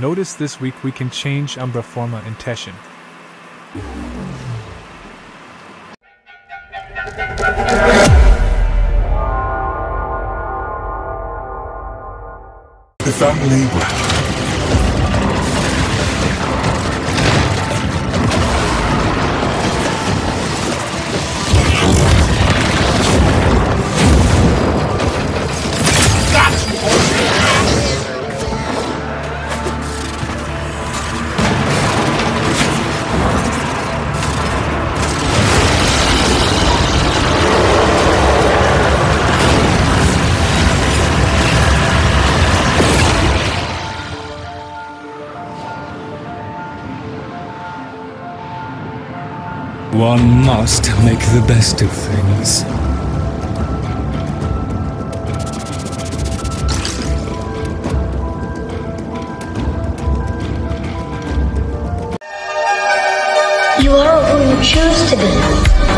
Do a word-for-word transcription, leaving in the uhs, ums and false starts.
Notice this week we can change Umbra forma in Teshin. The family brand. One must make the best of things. You are who you choose to be.